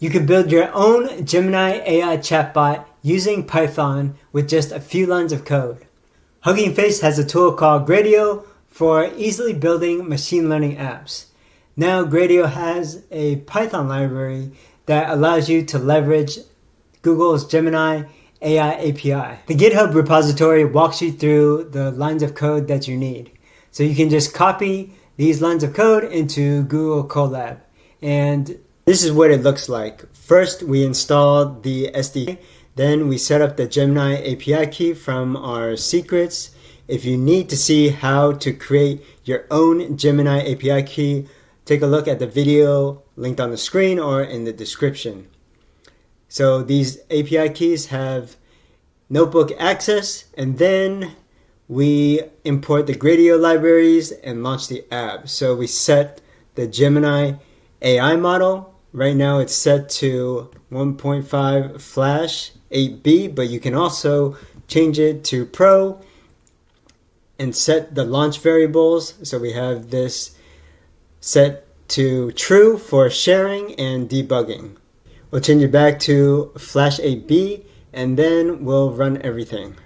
You can build your own Gemini AI chatbot using Python with just a few lines of code. Hugging Face has a tool called Gradio for easily building machine learning apps. Now Gradio has a Python library that allows you to leverage Google's Gemini AI API. The GitHub repository walks you through the lines of code that you need. So you can just copy these lines of code into Google Colab. And this is what it looks like. First, we installed the SDK. Then we set up the Gemini API key from our secrets. If you need to see how to create your own Gemini API key, take a look at the video linked on the screen or in the description. So these API keys have notebook access, and then we import the Gradio libraries and launch the app. So we set the Gemini AI model. Right now it's set to 1.5 flash 8B, but you can also change it to Pro and set the launch variables. So we have this set to true for sharing and debugging. We'll change it back to Flash 8B, and then we'll run everything.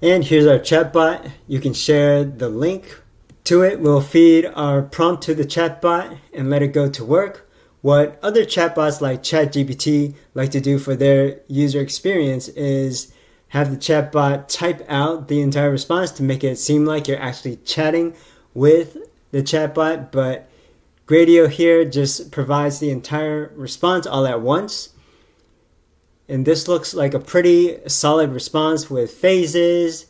And here's our chatbot. You can share the link to it. We'll feed our prompt to the chatbot and let it go to work. What other chatbots like ChatGPT like to do for their user experience is have the chatbot type out the entire response to make it seem like you're actually chatting with the chatbot, but Gradio here just provides the entire response all at once. And this looks like a pretty solid response with phases,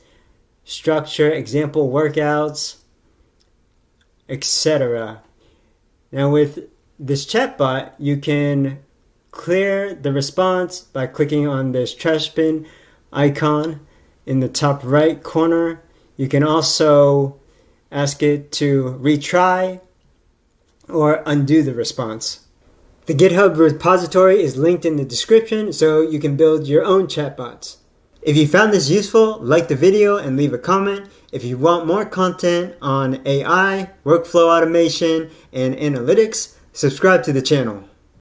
structure, example workouts, etc. Now with this chatbot, you can clear the response by clicking on this trash bin icon in the top right corner. You can also ask it to retry or undo the response. The GitHub repository is linked in the description, so you can build your own chatbots. If you found this useful, like the video and leave a comment. If you want more content on AI, workflow automation, and analytics, subscribe to the channel.